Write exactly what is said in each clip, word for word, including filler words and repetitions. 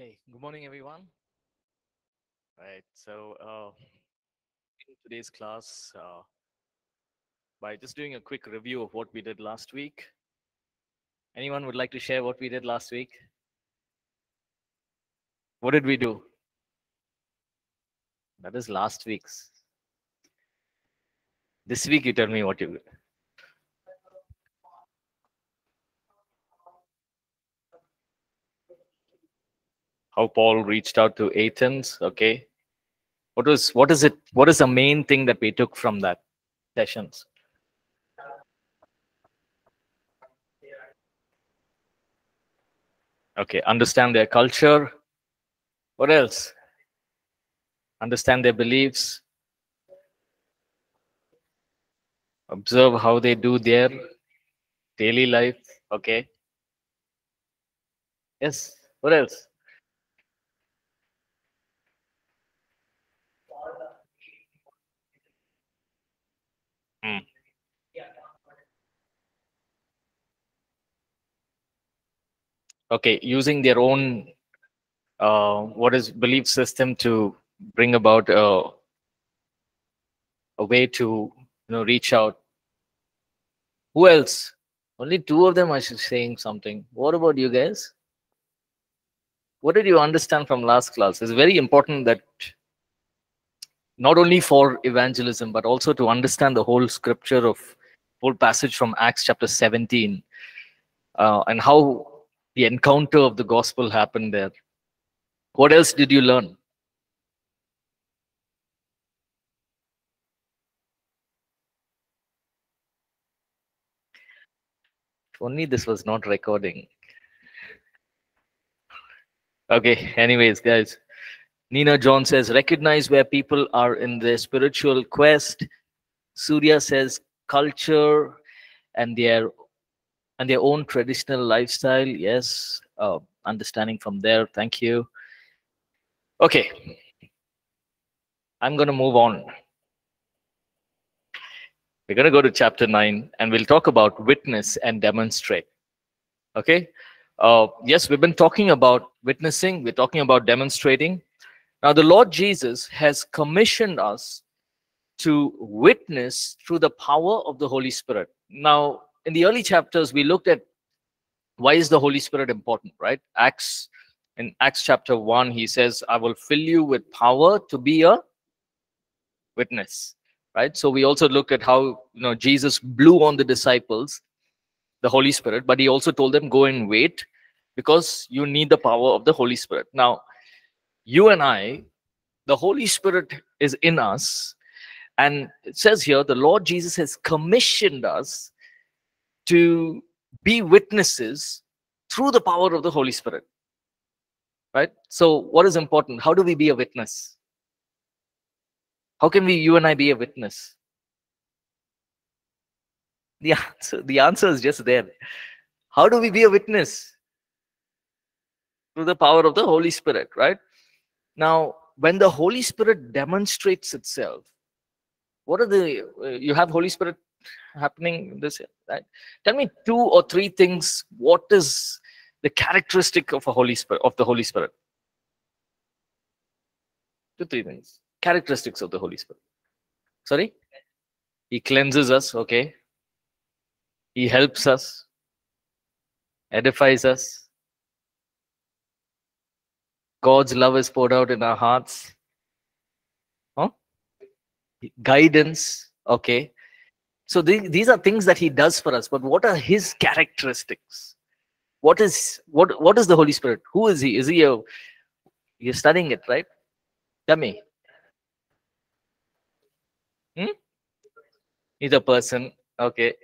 Okay, good morning, everyone. Right, so uh, in today's class, uh, by just doing a quick review of what we did last week. Anyone would like to share what we did last week? What did we do? That is last week's. This week, you tell me what you did. How Paul reached out to Athens. Okay, what was what is it? What is the main thing that we took from that sessions? Okay, understand their culture. What else? Understand their beliefs. Observe how they do their daily life. Okay. Yes. What else? Mm. Okay, using their own uh, what is belief system to bring about a, a way to you know reach out. Who else? Only two of them are saying something. What about you guys? What did you understand from last class? It's very important that not only for evangelism, but also to understand the whole scripture of whole passage from Acts chapter seventeen uh, and how the encounter of the gospel happened there. What else did you learn? If only this was not recording. Okay, anyways, guys. Nina John says, recognize where people are in their spiritual quest. Surya says, culture and their and their own traditional lifestyle. Yes, uh, understanding from there. Thank you. Okay, I'm going to move on. We're going to go to chapter nine, and we'll talk about witness and demonstrate. Okay. Uh, yes, we've been talking about witnessing. We're talking about demonstrating. Now, the Lord Jesus has commissioned us to witness through the power of the Holy Spirit. Now, in the early chapters, we looked at why is the Holy Spirit important, right? Acts, in Acts chapter one, he says, I will fill you with power to be a witness, right? So we also looked at how you know Jesus blew on the disciples, the Holy Spirit, but he also told them, go and wait because you need the power of the Holy Spirit. Now, you and I, the Holy Spirit is in us, and it says here the Lord Jesus has commissioned us to be witnesses through the power of the Holy Spirit, right? So what is important? How do we be a witness? How can we, you and I, be a witness? The answer, the answer is just there. How do we be a witness? Through the power of the Holy Spirit, right? Now, when the Holy Spirit demonstrates itself, what are the, uh, you have Holy Spirit happening this year, right? Tell me two or three things. What is the characteristic of a Holy Spirit, of the Holy Spirit? Two, three things. Characteristics of the Holy Spirit. Sorry? He cleanses us, okay. He helps us, edifies us. God's love is poured out in our hearts. Huh? Guidance. Okay. So th these are things that he does for us. But what are his characteristics? What is what? What is the Holy Spirit? Who is he? Is he a? You're studying it, right? Tell me. Hmm? He's a person. Okay.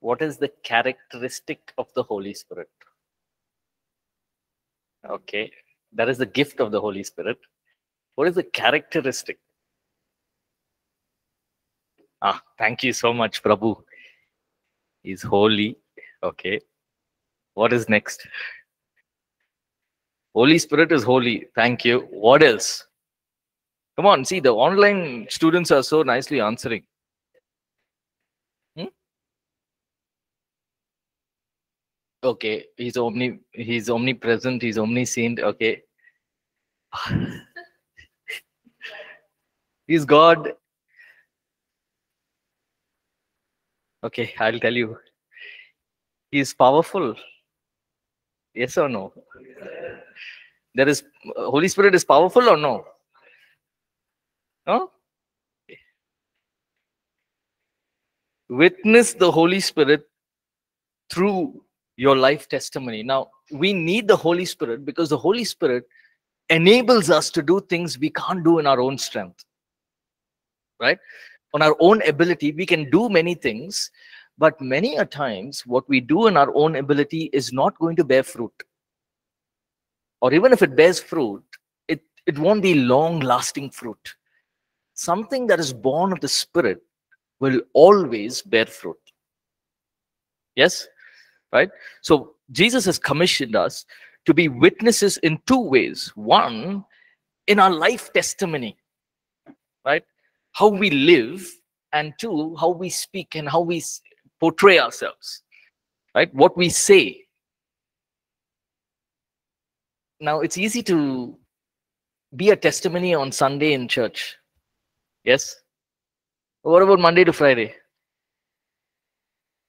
What is the characteristic of the Holy Spirit? Okay, that is the gift of the Holy Spirit. What is the characteristic? Ah, thank you so much, Prabhu. He's holy. Okay, what is next? Holy Spirit is holy. Thank you. What else? Come on, see, the online students are so nicely answering. Hmm? Okay, he's omni, he's omnipresent, he's omniscient. Okay. He's God. Okay, I'll tell you. He's powerful. Yes or no? There is uh, Holy Spirit is powerful or no? No? Okay. Witness the Holy Spirit through your life testimony. Now, we need the Holy Spirit because the Holy Spirit enables us to do things we can't do in our own strength. Right? On our own ability, we can do many things, but many a times what we do in our own ability is not going to bear fruit. Or even if it bears fruit, it, it won't be long-lasting fruit. Something that is born of the Spirit will always bear fruit. Yes? Right? So Jesus has commissioned us to be witnesses in two ways. One, in our life testimony. Right? How we live, and two, how we speak and how we portray ourselves, right? What we say. Now, it's easy to be a testimony on Sunday in church. Yes? What about Monday to Friday?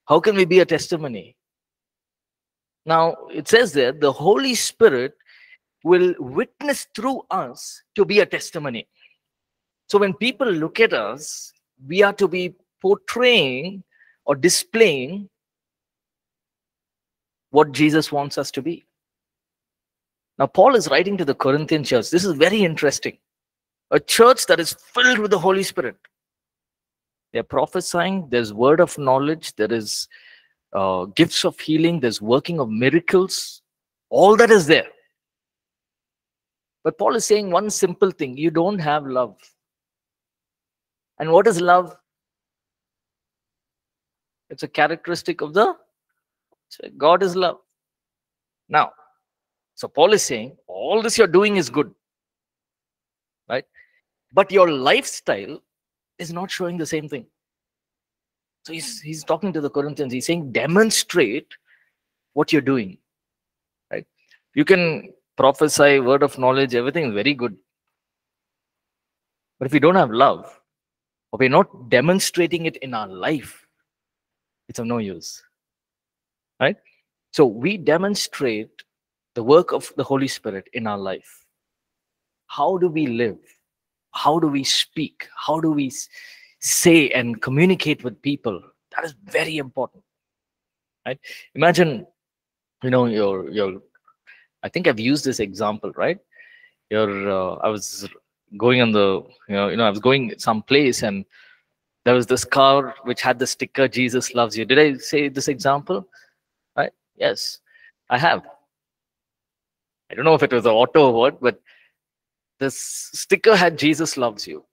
How can we be a testimony? Now, it says there, the Holy Spirit will witness through us to be a testimony. So when people look at us, we are to be portraying or displaying what Jesus wants us to be. Now, Paul is writing to the Corinthian church. This is very interesting. A church that is filled with the Holy Spirit. They're prophesying. There's word of knowledge. There is uh, gifts of healing. There's working of miracles. All that is there. But Paul is saying one simple thing. You don't have love. And what is love? It's a characteristic of the God is love. Now, so Paul is saying, all this you're doing is good, right? But your lifestyle is not showing the same thing. So he's, he's talking to the Corinthians. He's saying, demonstrate what you're doing, right? You can prophesy, word of knowledge, everything is very good. But if you don't have love, or we're not demonstrating it in our life, it's of no use, right? So we demonstrate the work of the Holy Spirit in our life. How do we live? How do we speak? How do we say and communicate with people? That is very important, right? Imagine, you know, your, your I think I've used this example, right? Your, uh, I was... going on the, you know, you know, I was going someplace and there was this car which had the sticker, Jesus loves you. Did I say this example? Right? Yes, I have. I don't know if it was an auto or what, but this sticker had Jesus loves you.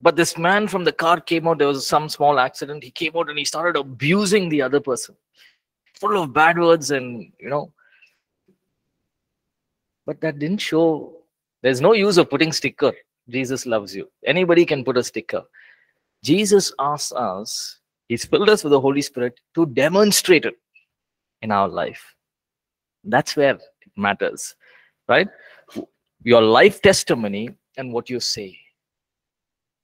But this man from the car came out, there was some small accident. He came out and he started abusing the other person. Full of bad words and, you know. But that didn't show. There's no use of putting sticker, Jesus loves you. Anybody can put a sticker. Jesus asks us, he's filled us with the Holy Spirit to demonstrate it in our life. That's where it matters, right? Your life testimony and what you say.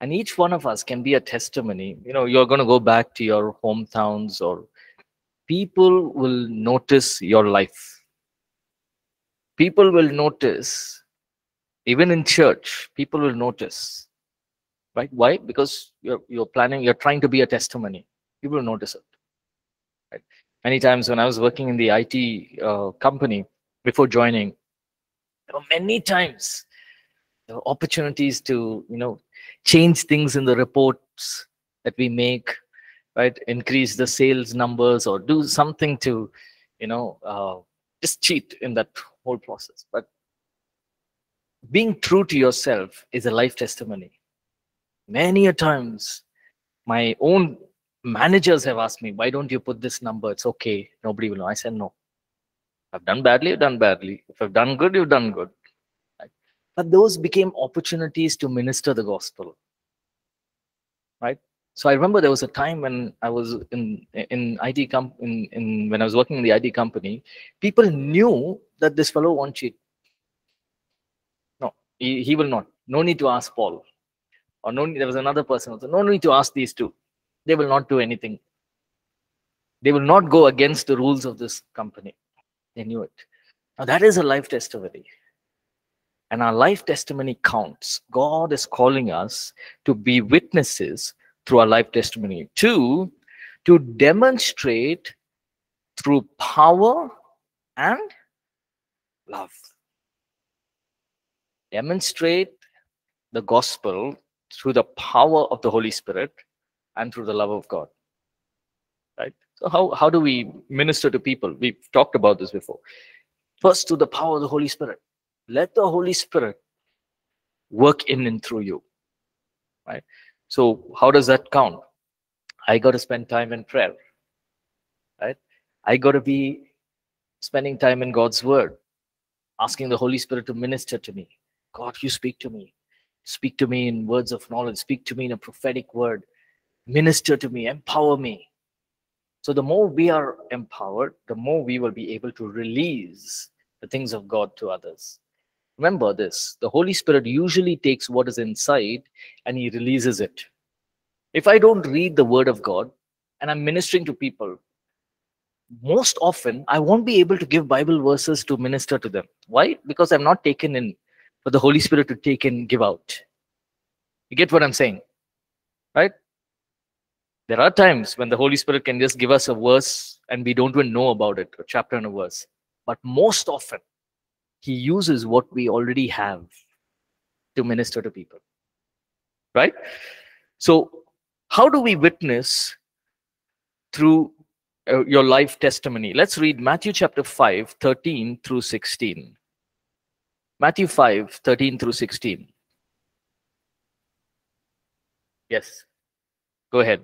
And each one of us can be a testimony. You know, you're going to go back to your hometowns or people will notice your life. People will notice. Even in church, people will notice, right? Why? Because you're, you're planning, you're trying to be a testimony. People will notice it, right? Many times when I was working in the I T uh, company before joining, there were many times there were opportunities to, you know, change things in the reports that we make, right? Increase the sales numbers or do something to, you know, uh, just cheat in that whole process. But being true to yourself is a life testimony. Many a times, my own managers have asked me, why don't you put this number? It's okay. Nobody will know. I said, no. I've done badly, you've done badly. If I've done good, you've done good. Right? but those became opportunities to minister the gospel, right? So I remember there was a time when I was in in I T comp in, in when I was working in the I T company, people knew that this fellow won't cheat. No, he, he will not. No need to ask Paul, or no. There was another person also. No need to ask these two. They will not do anything. They will not go against the rules of this company. They knew it. Now that is a life testimony. And our life testimony counts. God is calling us to be witnesses through our life testimony. Two, to demonstrate through power and love. Demonstrate the gospel through the power of the Holy Spirit and through the love of God. Right? So how, how do we minister to people? We've talked about this before. First, through the power of the Holy Spirit. Let the Holy Spirit work in and through you. Right? So how does that count? I got to spend time in prayer. Right? I got to be spending time in God's word, asking the Holy Spirit to minister to me. God, you speak to me. Speak to me in words of knowledge. Speak to me in a prophetic word. Minister to me. Empower me. So the more we are empowered, the more we will be able to release the things of God to others. Remember this, the Holy Spirit usually takes what is inside and he releases it. If I don't read the word of God and I'm ministering to people, most often I won't be able to give Bible verses to minister to them. Why? Because I'm not taken in for the Holy Spirit to take in, give out. You get what I'm saying, right? There are times when the Holy Spirit can just give us a verse and we don't even know about it, a chapter and a verse. But most often, he uses what we already have to minister to people, right? So how do we witness through uh, your life testimony? Let's read Matthew chapter five, thirteen through sixteen. Matthew five, thirteen through sixteen. Yes, go ahead.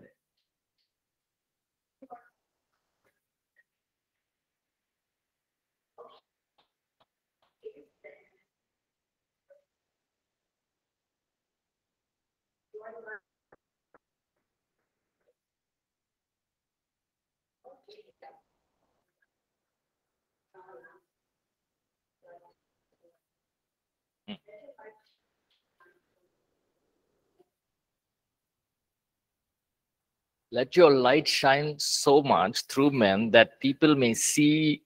Let your light shine so much through men that people may see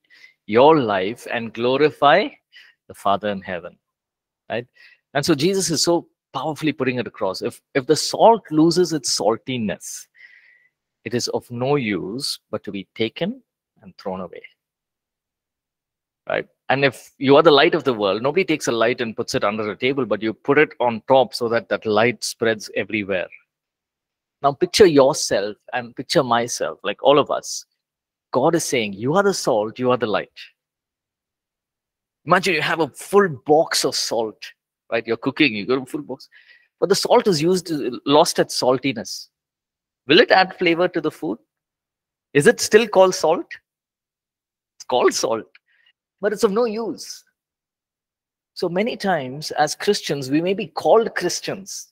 your life and glorify the Father in heaven. Right? And so Jesus is so powerfully putting it across. If, if the salt loses its saltiness, it is of no use but to be taken and thrown away. Right? And if you are the light of the world, nobody takes a light and puts it under a table, but you put it on top so that that light spreads everywhere. Now picture yourself and picture myself, like all of us. God is saying, you are the salt, you are the light. Imagine you have a full box of salt, right? You're cooking, you got a full box. But the salt is used, lost its saltiness. Will it add flavor to the food? Is it still called salt? It's called salt, but it's of no use. So many times as Christians, we may be called Christians,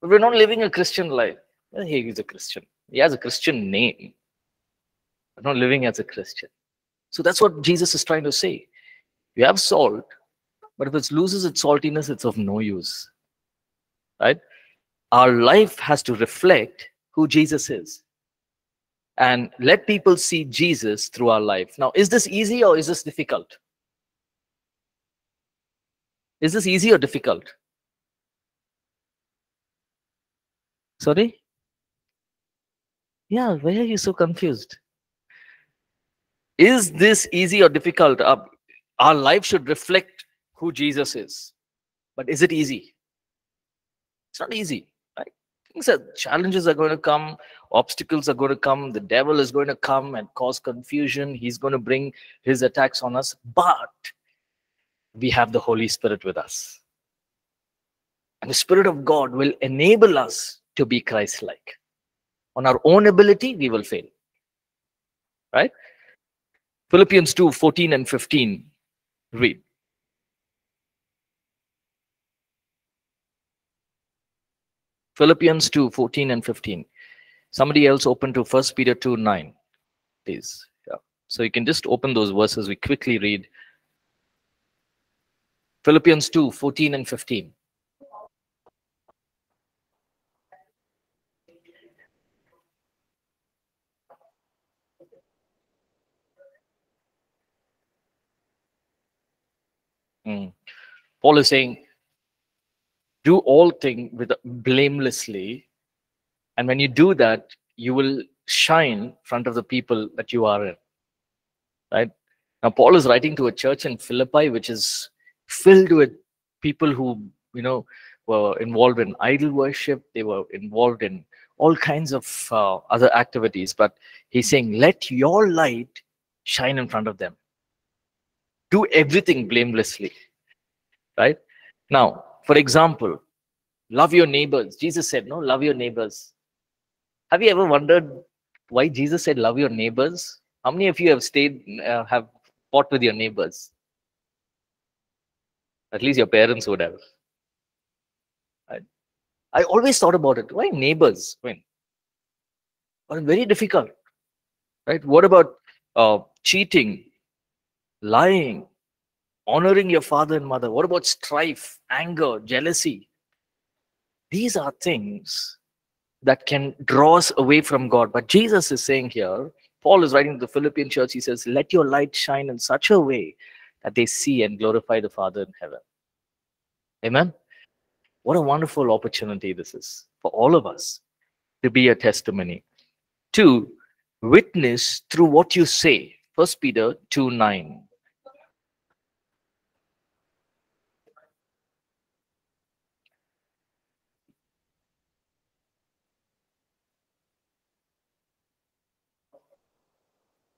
but we're not living a Christian life. Well, he is a Christian. He has a Christian name. We're not living as a Christian. So that's what Jesus is trying to say. You have salt, but if it loses its saltiness, it's of no use. Right? Our life has to reflect who Jesus is. And let people see Jesus through our life. Now, is this easy or is this difficult? Is this easy or difficult? Sorry? Yeah, why are you so confused? Is this easy or difficult? Our, our life should reflect who Jesus is. But is it easy? It's not easy. Right? Things are, challenges are going to come. Obstacles are going to come. The devil is going to come and cause confusion. He's going to bring his attacks on us. But we have the Holy Spirit with us. And the Spirit of God will enable us to be Christ-like. On our own ability, we will fail. Right? Philippians two, fourteen and fifteen. Read. Philippians two fourteen and fifteen. Somebody else open to first Peter two nine, please. Yeah. So you can just open those verses. We quickly read Philippians two fourteen and fifteen. Mm. Paul is saying, do all things with blamelessly, and when you do that, you will shine in front of the people that you are in. Right now, Paul is writing to a church in Philippi which is filled with people who, you know, were involved in idol worship. They were involved in all kinds of uh, other activities. But he's saying, let your light shine in front of them. Do everything blamelessly. Right now, for example, love your neighbors. Jesus said, no, love your neighbors. Have you ever wondered why Jesus said love your neighbors? How many of you have stayed, uh, have fought with your neighbors? At least your parents would have. I, I always thought about it. Why neighbors? When? Are very difficult. Right? What about uh, cheating, lying, honoring your father and mother? What about strife, anger, jealousy? These are things that can draw us away from God. But Jesus is saying here, Paul is writing to the Philippian church, he says, let your light shine in such a way that they see and glorify the Father in heaven. Amen? What a wonderful opportunity this is for all of us to be a testimony. Two, witness through what you say. first Peter two nine.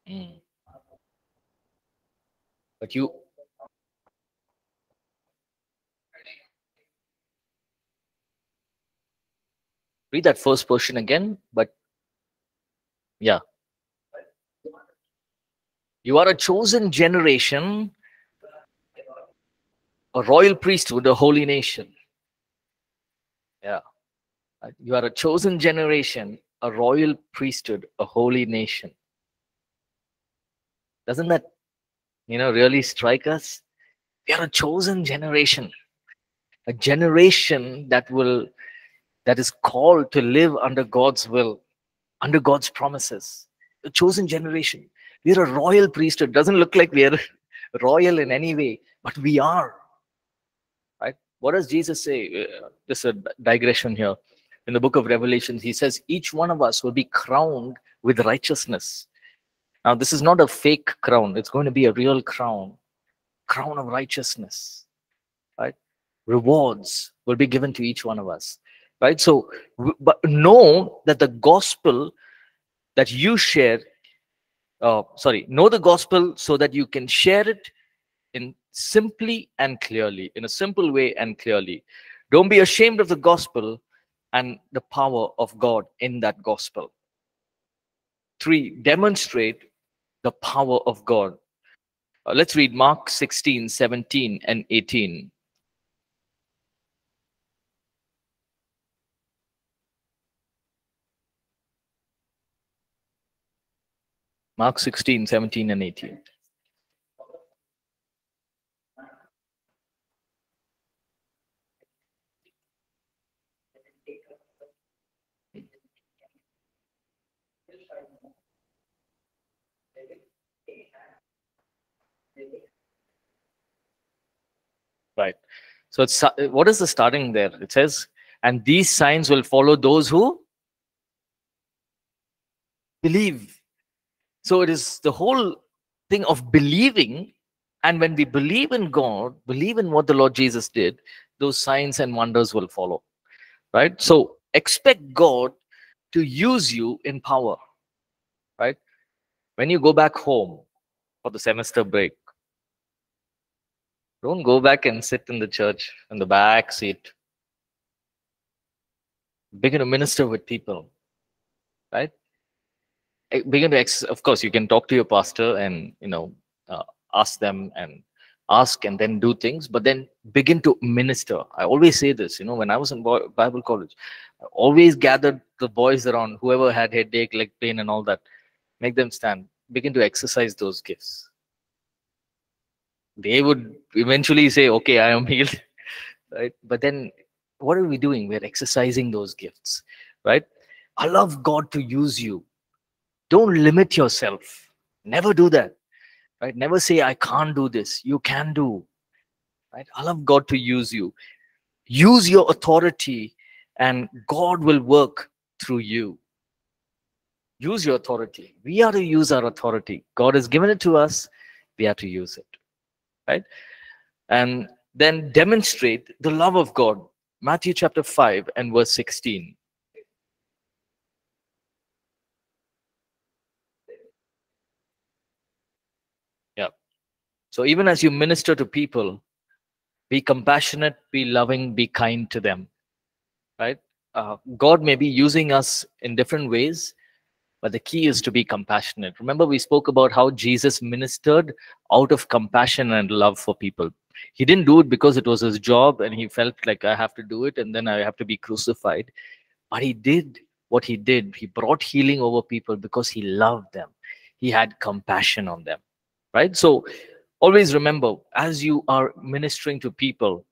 Mm. But you read that first portion again. But yeah, you are a chosen generation, a royal priesthood, a holy nation. Yeah, you are a chosen generation, a royal priesthood, a holy nation. Doesn't that, you know, really strike us? We are a chosen generation, a generation that will, that is called to live under God's will, under God's promises. A chosen generation. We are a royal priesthood. Doesn't look like we are royal in any way, but we are. Right? What does Jesus say? Just a digression here. In the book of Revelation, he says, each one of us will be crowned with righteousness. Now, this is not a fake crown. It's going to be a real crown, crown of righteousness, right? Rewards will be given to each one of us, right? So, but know that the gospel that you share, uh, sorry, know the gospel so that you can share it in simply and clearly, in a simple way and clearly. Don't be ashamed of the gospel and the power of God in that gospel. Three, demonstrate the power of God. Uh, let's read Mark sixteen, seventeen, and eighteen. Mark sixteen, seventeen, and eighteen. Right. So it's, what is the starting there? It says, and these signs will follow those who believe. So it is the whole thing of believing. And when we believe in God, believe in what the Lord Jesus did, those signs and wonders will follow. Right. So expect God to use you in power. Right. When you go back home for the semester break, don't go back and sit in the church in the back seat. Begin to minister with people, right? Begin to, ex of course, you can talk to your pastor and, you know, uh, ask them and ask and then do things, but then begin to minister. I always say this, you know, when I was in Bible college, I always gathered the boys around, whoever had headache, leg pain and all that, make them stand, begin to exercise those gifts. They would eventually say, okay, I am healed, right? But then what are we doing? We're exercising those gifts, right? Allow God to use you. Don't limit yourself. Never do that, right? Never say, I can't do this. You can do, right? Allow God to use you. Use your authority and God will work through you. Use your authority. We are to use our authority. God has given it to us. We have to use it. Right? And then demonstrate the love of God. Matthew chapter five and verse sixteen. Yeah. So even as you minister to people, be compassionate, be loving, be kind to them. Right? Uh, God may be using us in different ways, but the key is to be compassionate. Remember, we spoke about how Jesus ministered out of compassion and love for people. He didn't do it because it was his job and he felt like, I have to do it and then I have to be crucified. But he did what he did. He brought healing over people because he loved them. He had compassion on them, right? So always remember, as you are ministering to people,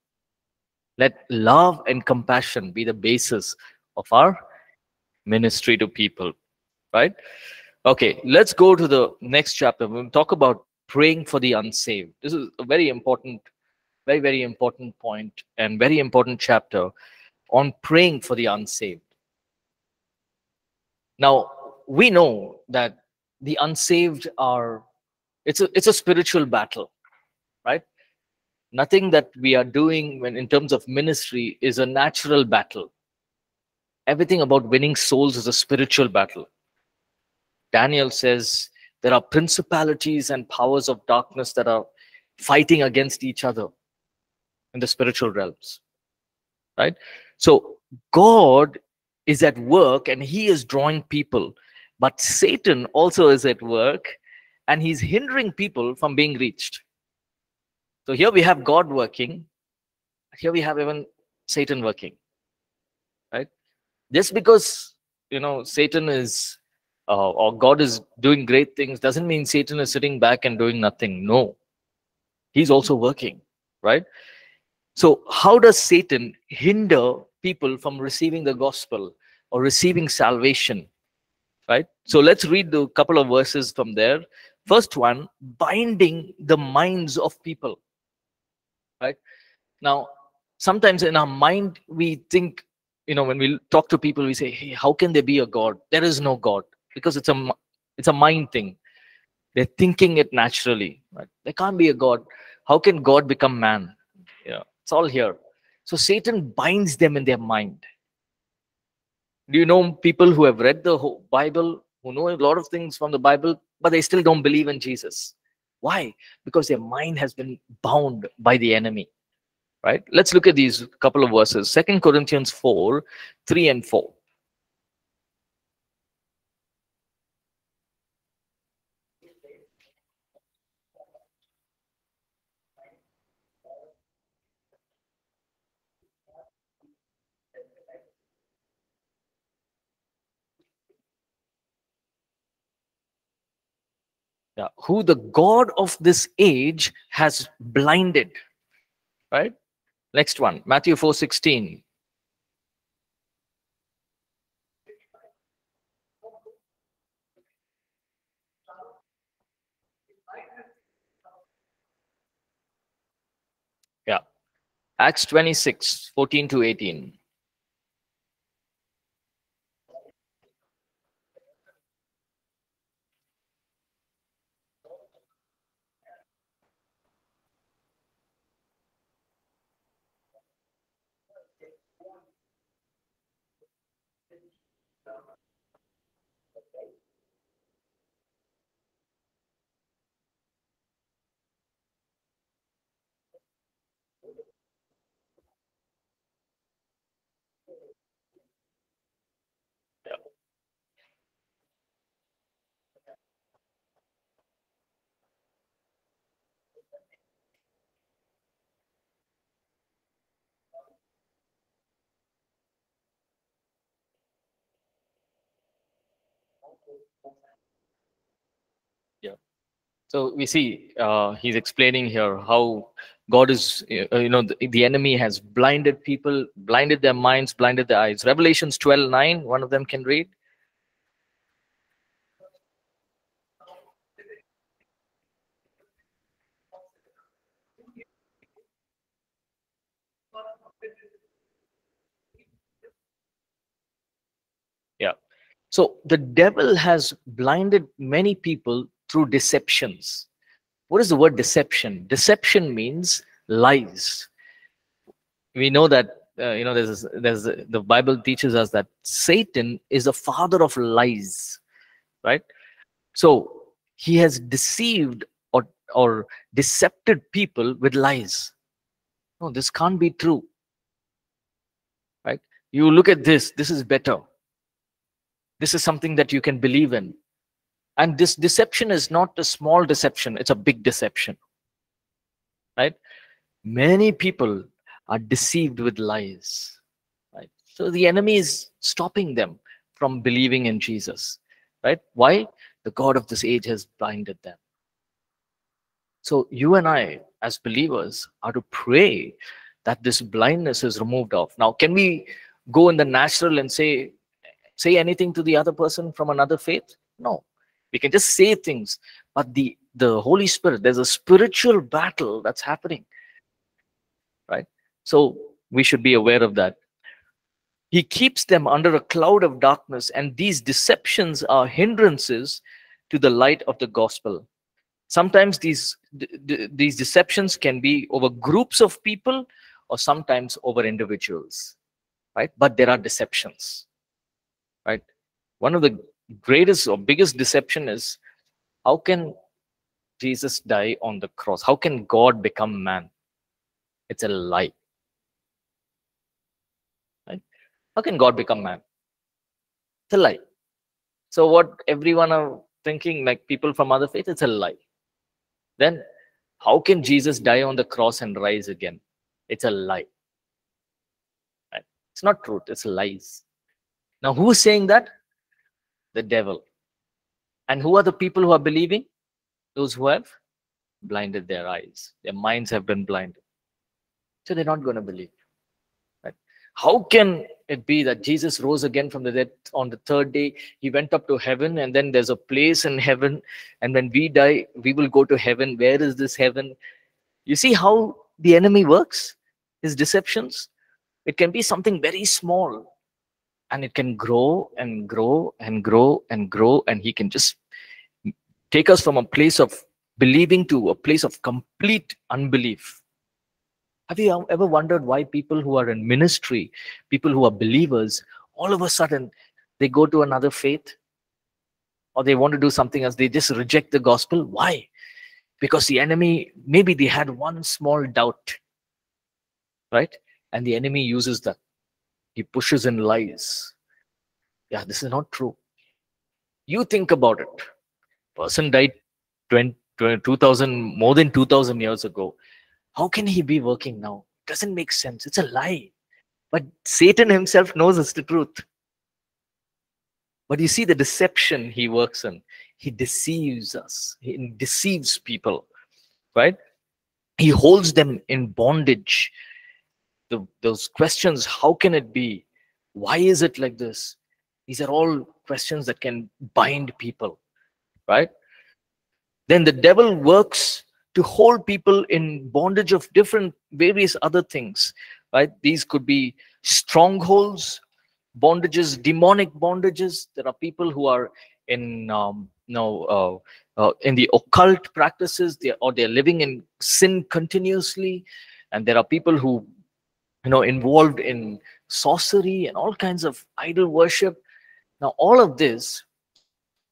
let love and compassion be the basis of our ministry to people. Right? Okay, let's go to the next chapter. We'll talk about praying for the unsaved. This is a very important, very, very important point and very important chapter on praying for the unsaved. Now, we know that the unsaved are, it's a, it's a spiritual battle, right? Nothing that we are doing when, in terms of ministry is a natural battle. Everything about winning souls is a spiritual battle. Daniel says there are principalities and powers of darkness that are fighting against each other in the spiritual realms, right? So God is at work and he is drawing people, but Satan also is at work and he's hindering people from being reached. So here we have God working, here we have even Satan working, right? Just because, you know, Satan is Uh, or God is doing great things doesn't mean Satan is sitting back and doing nothing. No, he's also working, right? So how does Satan hinder people from receiving the gospel or receiving salvation, right? So let's read the couple of verses from there. First one, binding the minds of people, right? Now, sometimes in our mind, we think, you know, when we talk to people, we say, hey, how can there be a God? There is no God. Because it's a, it's a mind thing. They're thinking it naturally. Right? There can't be a God. How can God become man? Yeah, it's all here. So Satan binds them in their mind. Do you know people who have read the whole Bible, who know a lot of things from the Bible, but they still don't believe in Jesus? Why? Because their mind has been bound by the enemy. Right? Let's look at these couple of verses. Second Corinthians four, three and four. Yeah, who the God of this age has blinded, right? Next one, Matthew four sixteen. Yeah, Acts twenty-six, fourteen to eighteen. Yeah. So we see uh, he's explaining here how God is, you know, the, the enemy has blinded people, blinded their minds, blinded their eyes. Revelations twelve nine, one of them can read. Yeah. So the devil has blinded many people through deceptions. What is the word deception? Deception means lies. We know that uh, you know there's there's the Bible teaches us that Satan is the father of lies, right? So he has deceived or or decepted people with lies. No, this can't be true, right? You look at this. This is better. This is something that you can believe in. And this deception is not a small deception, it's a big deception, right? Many people are deceived with lies, right? So the enemy is stopping them from believing in Jesus, right? Why? The God of this age has blinded them. So you and I, as believers, are to pray that this blindness is removed off. Now, can we go in the natural and say, say anything to the other person from another faith? No. We can just say things, but the, the Holy Spirit, there's a spiritual battle that's happening, right? So we should be aware of that. He keeps them under a cloud of darkness, and these deceptions are hindrances to the light of the gospel. Sometimes these, these deceptions can be over groups of people or sometimes over individuals, right? But there are deceptions, right? One of the greatest or biggest deception is, how can Jesus die on the cross? How can God become man? It's a lie, right? How can God become man? It's a lie. So what everyone are thinking, like people from other faith, it's a lie. Then how can Jesus die on the cross and rise again? It's a lie, right? It's not truth, it's lies. Now who's saying that? The devil. And who are the people who are believing? Those who have blinded their eyes. Their minds have been blinded. So they're not going to believe. Right? How can it be that Jesus rose again from the dead on the third day? He went up to heaven, and then there's a place in heaven. And when we die, we will go to heaven. Where is this heaven? You see how the enemy works? His deceptions? It can be something very small. And it can grow and grow and grow and grow. And he can just take us from a place of believing to a place of complete unbelief. Have you ever wondered why people who are in ministry, people who are believers, all of a sudden they go to another faith? Or they want to do something else. They just reject the gospel. Why? Because the enemy, maybe they had one small doubt. Right? And the enemy uses that. He pushes in lies. Yeah, this is not true. You think about it. Person died twenty, twenty, two thousand, more than two thousand years ago. How can he be working now? Doesn't make sense. It's a lie. But Satan himself knows it's the truth. But you see the deception he works in. He deceives us. He deceives people, right? He holds them in bondage. The, those questions, how can it be? Why is it like this? These are all questions that can bind people, right? Then the devil works to hold people in bondage of different, various other things, right? These could be strongholds, bondages, demonic bondages. There are people who are in, um, you know, uh, uh, in the occult practices, they, or they're living in sin continuously. And there are people who, you know, involved in sorcery and all kinds of idol worship. Now, all of this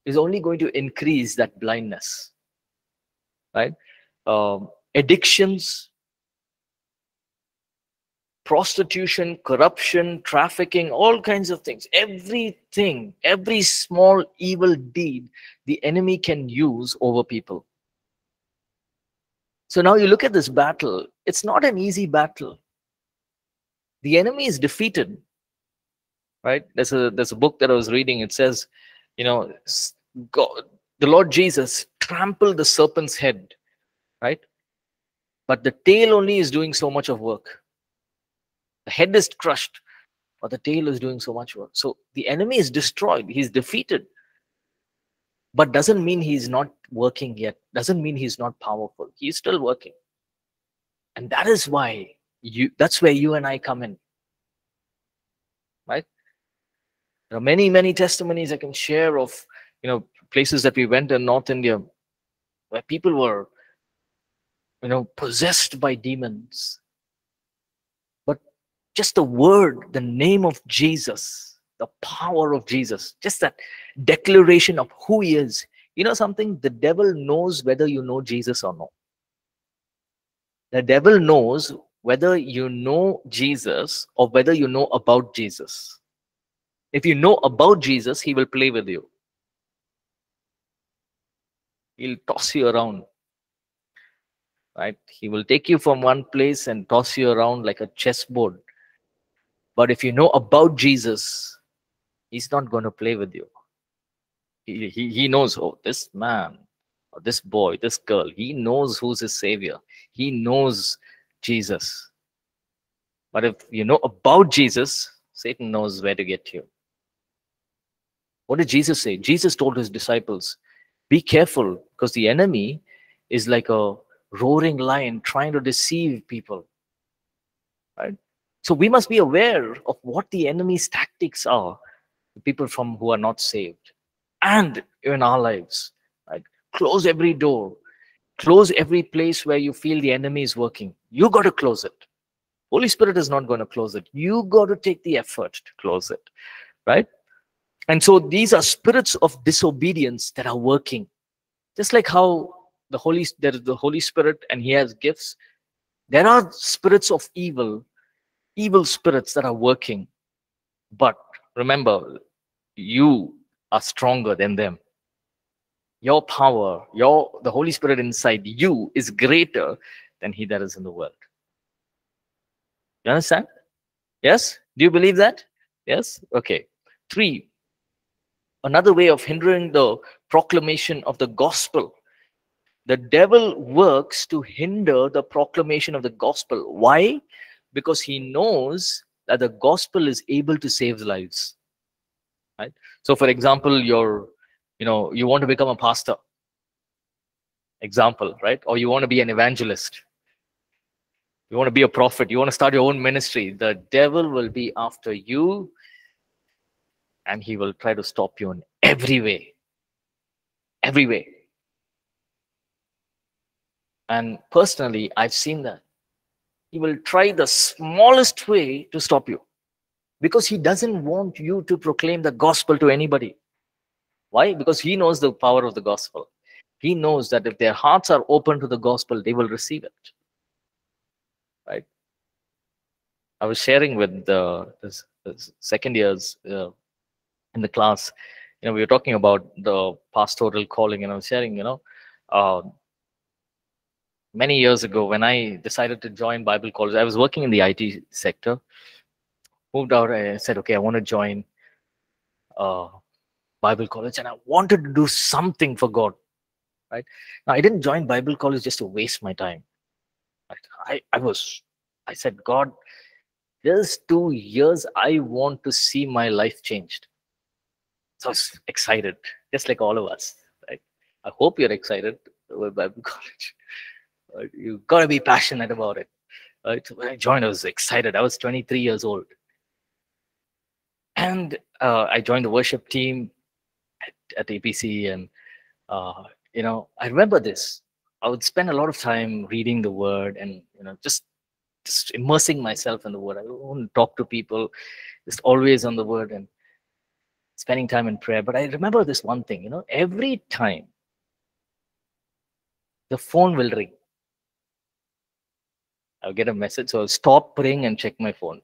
is only going to increase that blindness, right? Um, addictions, prostitution, corruption, trafficking, all kinds of things. Everything, every small evil deed, the enemy can use over people. So now you look at this battle. It's not an easy battle. The enemy is defeated, right? There's a, there's a book that I was reading. It says, you know, God, the Lord Jesus trampled the serpent's head, right? But the tail only is doing so much of work. The head is crushed, but the tail is doing so much work. So the enemy is destroyed. He's defeated. But doesn't mean he's not working yet. Doesn't mean he's not powerful. He's still working. And that is why you, that's where you and I come in. Right? There are many, many testimonies I can share of, you know, places that we went in North India where people were, you know, possessed by demons. But just the word, the name of Jesus, the power of Jesus, just that declaration of who he is. You know something? The devil knows whether you know Jesus or not. The devil knows whether you know Jesus or whether you know about Jesus. If you know about Jesus, he will play with you. He'll toss you around, right? He will take you from one place and toss you around like a chessboard. But if you know about Jesus, he's not going to play with you. He, he, he knows, oh, this man, or this boy, this girl, he knows who's his savior. He knows Jesus. But if you know about Jesus, Satan knows where to get you. What did Jesus say? Jesus told his disciples, be careful, because the enemy is like a roaring lion trying to deceive people. Right? So we must be aware of what the enemy's tactics are, the people from who are not saved, and in our lives. Right? Close every door. Close every place where you feel the enemy is working. You got to close it. Holy Spirit is not going to close it. You got to take the effort to close it, right? And so these are spirits of disobedience that are working. Just like how the Holy, there is the Holy Spirit and he has gifts, there are spirits of evil, evil spirits that are working. But remember, you are stronger than them. Your power, your the Holy Spirit inside you is greater than he that is in the world. You understand? Yes? Do you believe that? Yes? Okay. Three, another way of hindering the proclamation of the gospel. The devil works to hinder the proclamation of the gospel. Why? Because he knows that the gospel is able to save lives. Right? So, for example, your You know, you want to become a pastor, example, right? Or you want to be an evangelist. You want to be a prophet. You want to start your own ministry. The devil will be after you and he will try to stop you in every way. Every way. And personally, I've seen that. He will try the smallest way to stop you because he doesn't want you to proclaim the gospel to anybody. Why? Because he knows the power of the gospel. He knows that if their hearts are open to the gospel, they will receive it. Right? I was sharing with the, the, the second years uh, in the class, you know, we were talking about the pastoral calling, and I was sharing, you know, uh, many years ago when I decided to join Bible College, I was working in the I T sector, moved out, and I said, okay, I want to join uh, Bible College, and I wanted to do something for God, right? Now, I didn't join Bible College just to waste my time. I, I was, I said, God, these two years, I want to see my life changed. So I was excited, just like all of us, right? I hope you're excited about Bible College. Right? You've got to be passionate about it. Right? When I joined, I was excited. I was twenty-three years old. And uh, I joined the worship team at A P C, and uh, you know, I remember this. I would spend a lot of time reading the Word, and you know, just just immersing myself in the Word. I wouldn't talk to people, just always on the Word and spending time in prayer. But I remember this one thing, you know, every time the phone will ring, I'll get a message, so I'll stop praying and check my phone.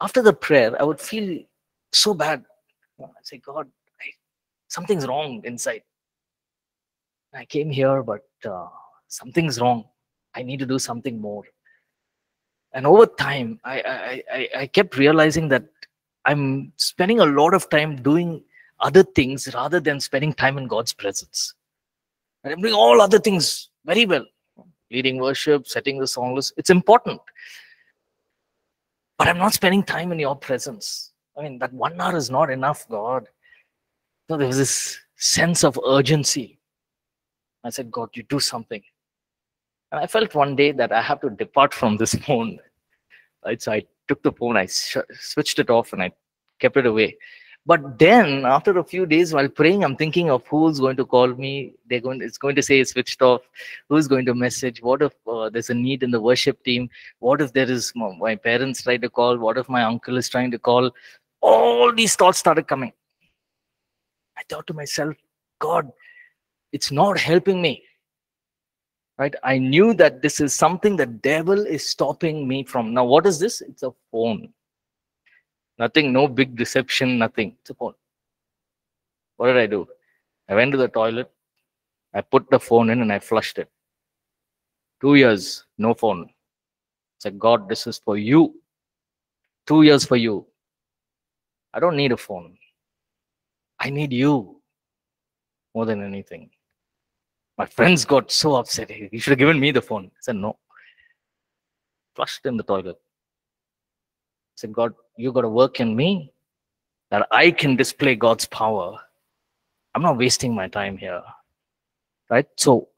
After the prayer, I would feel so bad. I'd say, God, I, something's wrong inside. I came here, but uh, something's wrong. I need to do something more. And over time, I, I, I, I kept realizing that I'm spending a lot of time doing other things rather than spending time in God's presence. And I'm doing all other things very well. Leading worship, setting the song list, it's important. But I'm not spending time in your presence. I mean, that one hour is not enough, God. So there was this sense of urgency. I said, God, you do something. And I felt one day that I have to depart from this phone. Right? So I took the phone, I sh switched it off, and I kept it away. But then, after a few days while praying, I'm thinking of who's going to call me. They're going. It's going to say it's switched off. Who's going to message? What if uh, there's a need in the worship team? What if there is my, my parents trying to call? What if my uncle is trying to call? All these thoughts started coming. I thought to myself, God, it's not helping me. Right? I knew that this is something the devil is stopping me from. Now, what is this? It's a phone. Nothing, no big deception, nothing. It's a phone. What did I do? I went to the toilet. I put the phone in and I flushed it. Two years, no phone. I said, God, this is for you. Two years for you. I don't need a phone. I need you more than anything. My friends got so upset. You should have given me the phone. I said, no. Flushed in the toilet. I said, God, you got to work in me that I can display God's power. I'm not wasting my time here. Right? So,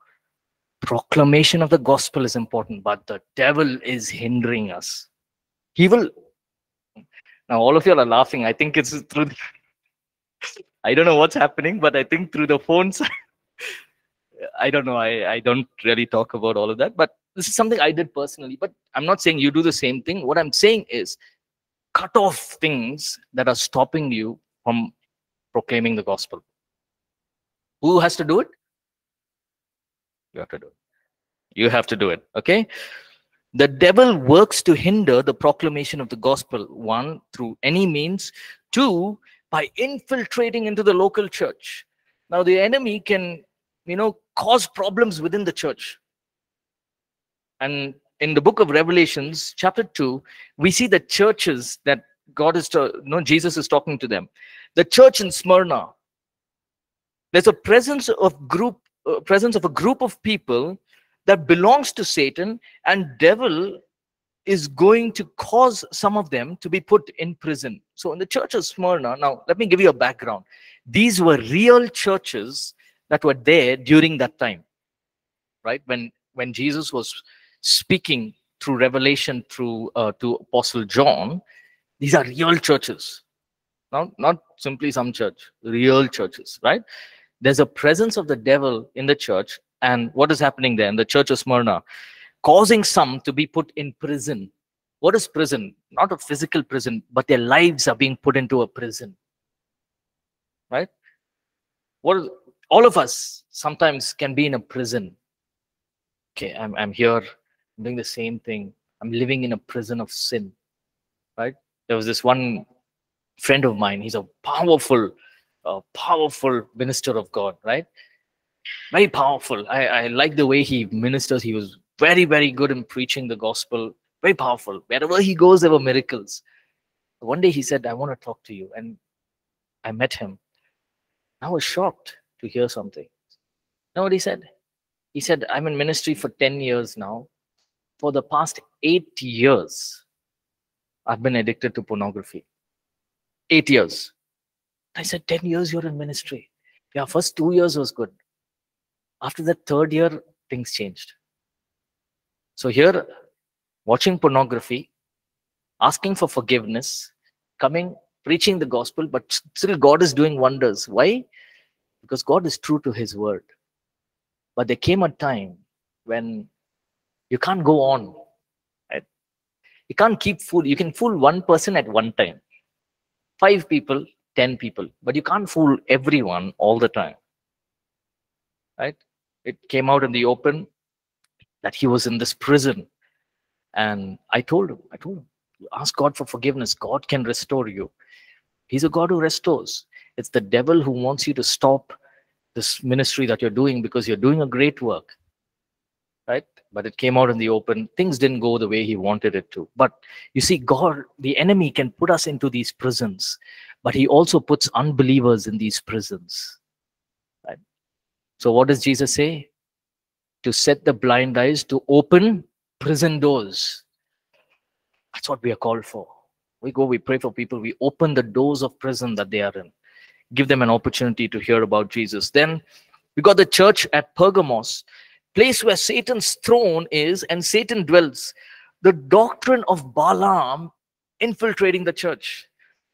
proclamation of the gospel is important, but the devil is hindering us. He will. Now, all of you are laughing. I think it's through. The... I don't know what's happening, but I think through the phones. I don't know. I, I don't really talk about all of that, but this is something I did personally. But I'm not saying you do the same thing. What I'm saying is cut off things that are stopping you from proclaiming the gospel. Who has to do it? You have to do it. You have to do it, okay? The devil works to hinder the proclamation of the gospel, one, through any means, two, by infiltrating into the local church. Now, the enemy can, you know, cause problems within the church. And in the book of Revelations, chapter two, we see the churches that God is, to, you know, Jesus is talking to them. The church in Smyrna, there's a presence of, group, uh, presence of a group of people that belongs to Satan, and devil is going to cause some of them to be put in prison. So in the church of Smyrna, now let me give you a background. These were real churches that were there during that time, right? When, when Jesus was speaking through revelation through uh, to Apostle John, these are real churches. Now, not simply some church, real churches, right? There's a presence of the devil in the church. And what is happening there in the church of Smyrna? Causing some to be put in prison. What is prison? Not a physical prison, but their lives are being put into a prison, right? What is... All of us sometimes can be in a prison. Okay, I'm, I'm here, I'm doing the same thing. I'm living in a prison of sin, right? There was this one friend of mine. He's a powerful, uh, powerful minister of God, right? Very powerful. I, I like the way he ministers. He was very, very good in preaching the gospel. Very powerful. Wherever he goes, there were miracles. One day he said, I want to talk to you. And I met him. I was shocked to hear something. You know what he said? He said, I'm in ministry for ten years now. For the past eight years, I've been addicted to pornography. Eight years. I said, ten years you're in ministry. Yeah, first two years was good. After the third year, things changed. So here, watching pornography, asking for forgiveness, coming, preaching the gospel, but still God is doing wonders. Why? Because God is true to his word. But there came a time when you can't go on. Right? You can't keep fooling. You can fool one person at one time. Five people, ten people. But you can't fool everyone all the time. Right? It came out in the open that he was in this prison. And I told him, I told him, you ask God for forgiveness. God can restore you. He's a God who restores. It's the devil who wants you to stop this ministry that you're doing because you're doing a great work, right? but it came out in the open. Things didn't go the way he wanted it to. But you see, God, the enemy, can put us into these prisons, but he also puts unbelievers in these prisons. Right? So what does Jesus say? To set the blind eyes, to open prison doors. That's what we are called for. We go, we pray for people, we open the doors of prison that they are in. Give them an opportunity to hear about Jesus. Then we got the church at Pergamos, place where Satan's throne is and Satan dwells. The doctrine of Balaam infiltrating the church.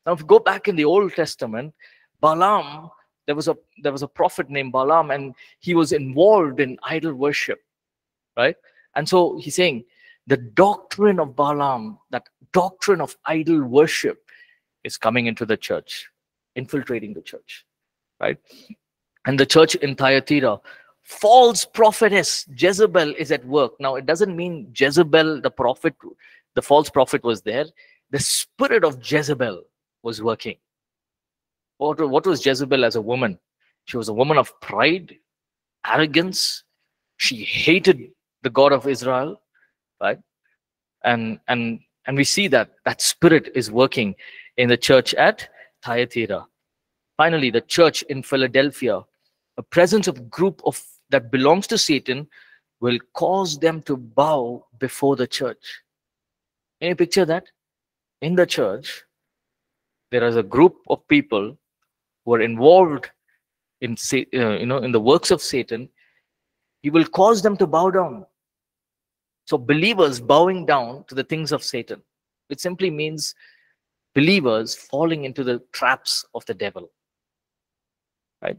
Now, if you go back in the Old Testament, Balaam, there was a there was a prophet named Balaam, and he was involved in idol worship, right? And so he's saying the doctrine of Balaam, that doctrine of idol worship, is coming into the church, infiltrating the church, right? And the church in Thyatira, false prophetess Jezebel is at work. Now, it doesn't mean Jezebel, the prophet, the false prophet was there. The spirit of Jezebel was working. What, what was Jezebel as a woman? She was a woman of pride, arrogance. She hated the God of Israel, right? And, and, and we see that that spirit is working in the church at Thyatira. Finally, the church in Philadelphia, a presence of group of that belongs to Satan will cause them to bow before the church. Can you picture that? In the church, there is a group of people who are involved in, you know, in the works of Satan. He will cause them to bow down. So believers bowing down to the things of Satan. It simply means believers falling into the traps of the devil. Right?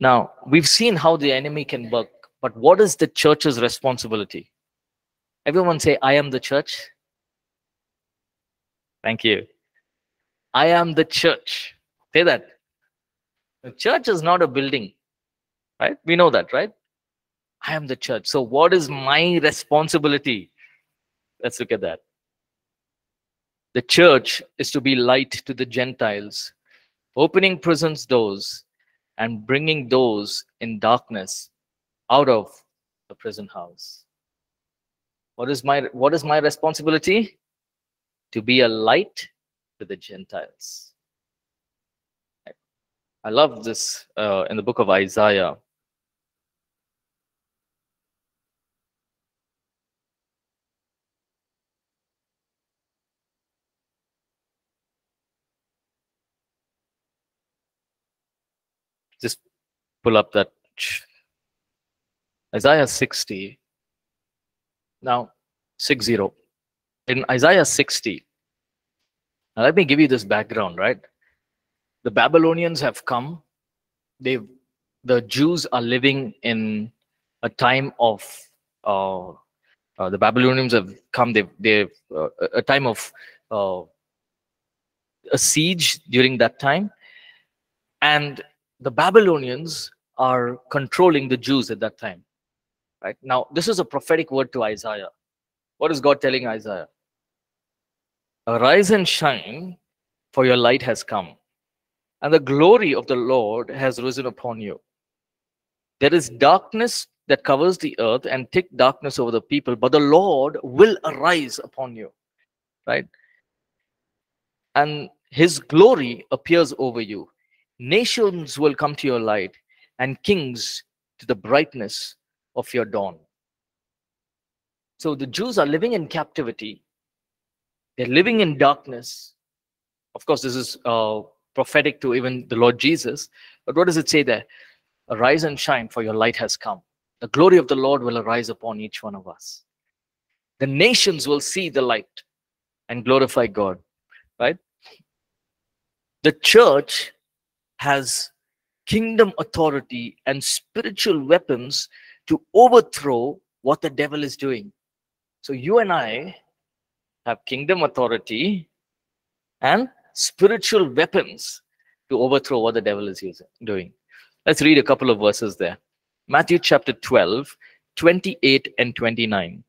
Now, we've seen how the enemy can work, but what is the church's responsibility? Everyone say, I am the church. Thank you. I am the church. Say that. The church is not a building, right? We know that, right? I am the church. So what is my responsibility? Let's look at that. The church is to be light to the Gentiles, opening prison's doors, and bringing those in darkness out of the prison house. What is my, what is my responsibility? To be a light to the Gentiles. I love this uh, in the book of Isaiah. Just pull up that Isaiah sixty. Now, sixty. In Isaiah sixty, now let me give you this background, right? The Babylonians have come. They, the Jews are living in a time of, uh, uh, the Babylonians have come, they've, they've uh, a time of uh, a siege during that time. And the Babylonians are controlling the Jews at that time, right? Now, this is a prophetic word to Isaiah. What is God telling Isaiah? Arise and shine, for your light has come, and the glory of the Lord has risen upon you. There is darkness that covers the earth and thick darkness over the people, but the Lord will arise upon you, right? And his glory appears over you. Nations will come to your light, and kings to the brightness of your dawn. So the Jews are living in captivity. They're living in darkness. Of course, this is uh, prophetic to even the Lord Jesus. But what does it say there? Arise and shine, for your light has come. The glory of the Lord will arise upon each one of us. The nations will see the light and glorify God, right? The church has kingdom authority and spiritual weapons to overthrow what the devil is doing. So you and I have kingdom authority and spiritual weapons to overthrow what the devil is using, doing. Let's read a couple of verses there. Matthew chapter twelve, twenty-eight and twenty-nine.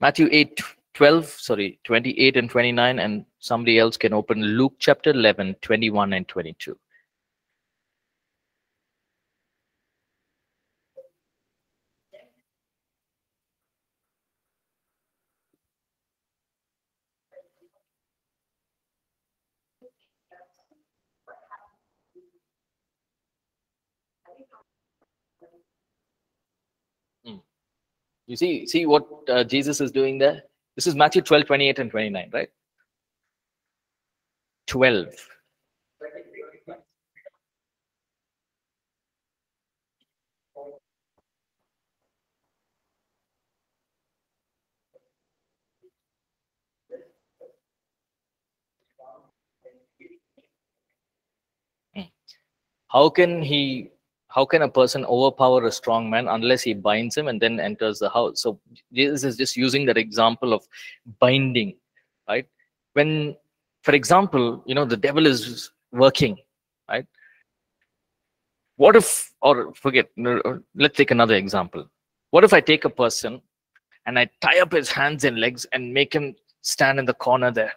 Matthew eight, twelve, sorry, twenty-eight and twenty-nine, and somebody else can open Luke chapter eleven, twenty-one and twenty-two. You see, see what uh, Jesus is doing there? This is Matthew twelve, twenty-eight and twenty-nine, right? twelve. How can he... How can a person overpower a strong man unless he binds him and then enters the house? So Jesus is just using that example of binding, right? When, for example, you know, the devil is working, right? What if, or forget, let's take another example. What if I take a person and I tie up his hands and legs and make him stand in the corner there?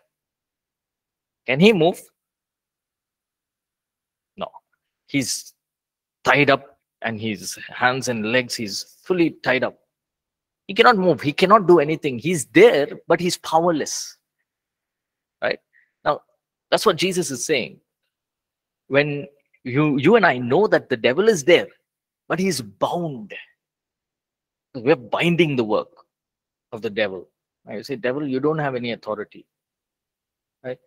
Can he move? No. He's tied up, and his hands and legs, he's fully tied up. He cannot move. He cannot do anything. He's there, but he's powerless. Right? Now, that's what Jesus is saying. When you, you and I know that the devil is there, but he's bound. We're binding the work of the devil. Now you say, devil, you don't have any authority. Right?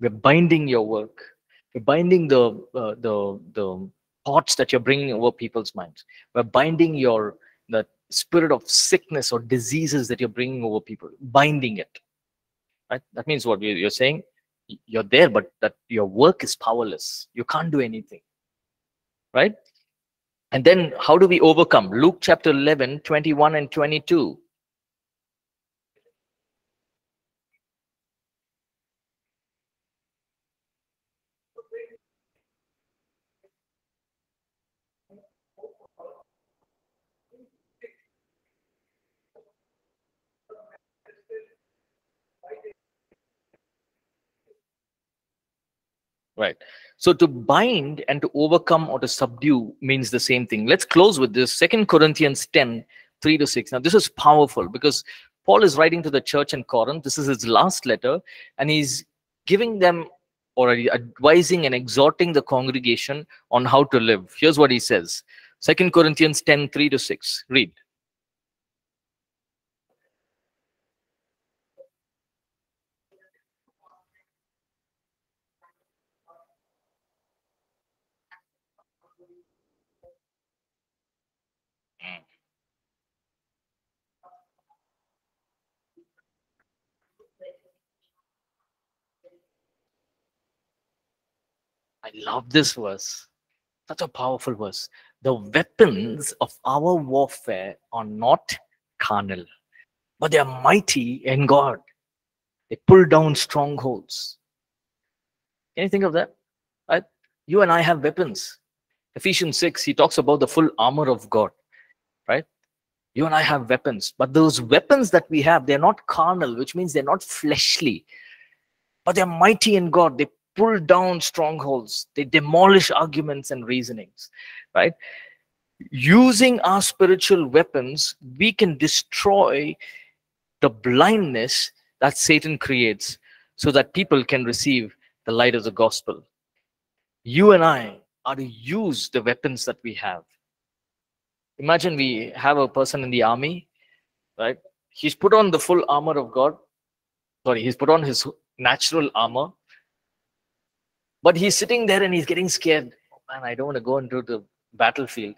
We're binding your work. We're binding the uh, the the thoughts that you're bringing over people's minds. We're binding your the spirit of sickness or diseases that you're bringing over people, binding it. Right? That means what you're saying, you're there, but that your work is powerless. You can't do anything. Right? And then how do we overcome? Luke chapter eleven, twenty-one and twenty-two. Right. So to bind and to overcome or to subdue means the same thing. Let's close with this. Second Corinthians ten, three to six. Now, this is powerful because Paul is writing to the church in Corinth. This is his last letter, and he's giving them or advising and exhorting the congregation on how to live. Here's what he says. Second Corinthians ten, three to six. Read. I love this verse. Such a powerful verse. The weapons of our warfare are not carnal, but they are mighty in God. They pull down strongholds. Can you think of that? Right? You and I have weapons. Ephesians six, he talks about the full armor of God. Right? You and I have weapons. But those weapons that we have, they're not carnal, which means they're not fleshly. But they're mighty in God. They pull down strongholds. They demolish arguments and reasonings, right? Using our spiritual weapons, we can destroy the blindness that Satan creates so that people can receive the light of the gospel. You and I are to use the weapons that we have. Imagine we have a person in the army, right? He's put on the full armor of God. Sorry, he's put on his natural armor. But he's sitting there and he's getting scared. Oh, man, I don't want to go into the battlefield.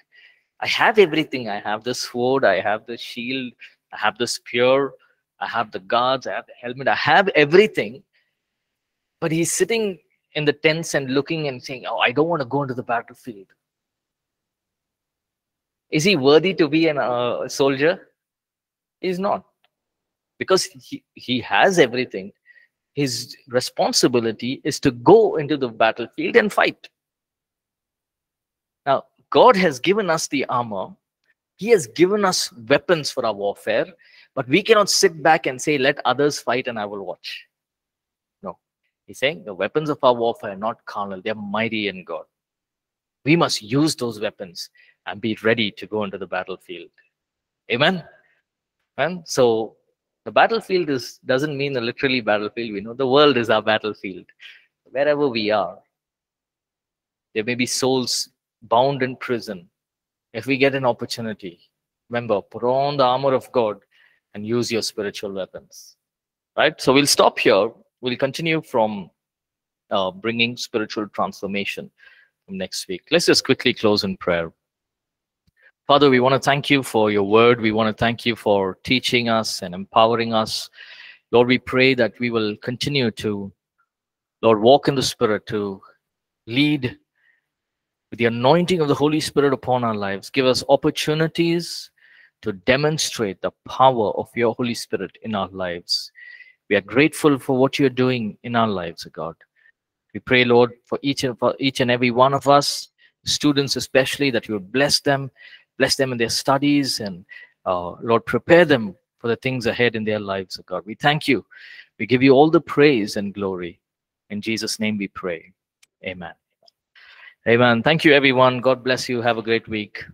I have everything. I have the sword. I have the shield. I have the spear. I have the guards. I have the helmet. I have everything. But he's sitting in the tents and looking and saying, oh, I don't want to go into the battlefield. Is he worthy to be a uh, soldier? He's not. Because he, he has everything. His responsibility is to go into the battlefield and fight. Now, God has given us the armor. He has given us weapons for our warfare, but we cannot sit back and say, let others fight and I will watch. No. He's saying the weapons of our warfare are not carnal. They're mighty in God. We must use those weapons and be ready to go into the battlefield. Amen? And so the battlefield is, doesn't mean a literally battlefield. We know the world is our battlefield. Wherever we are, there may be souls bound in prison. If we get an opportunity, remember, put on the armor of God and use your spiritual weapons. Right? So we'll stop here. We'll continue from uh, bringing spiritual transformation from next week. Let's just quickly close in prayer. Father, we want to thank you for your word. We want to thank you for teaching us and empowering us. Lord, we pray that we will continue to, Lord, walk in the Spirit, to lead with the anointing of the Holy Spirit upon our lives. Give us opportunities to demonstrate the power of your Holy Spirit in our lives. We are grateful for what you're doing in our lives, O God. We pray, Lord, for each and, for each and every one of us, students especially, that you would bless them. Bless them in their studies and, uh, Lord, prepare them for the things ahead in their lives, O God. We thank you. We give you all the praise and glory. In Jesus' name we pray. Amen. Amen. Thank you, everyone. God bless you. Have a great week.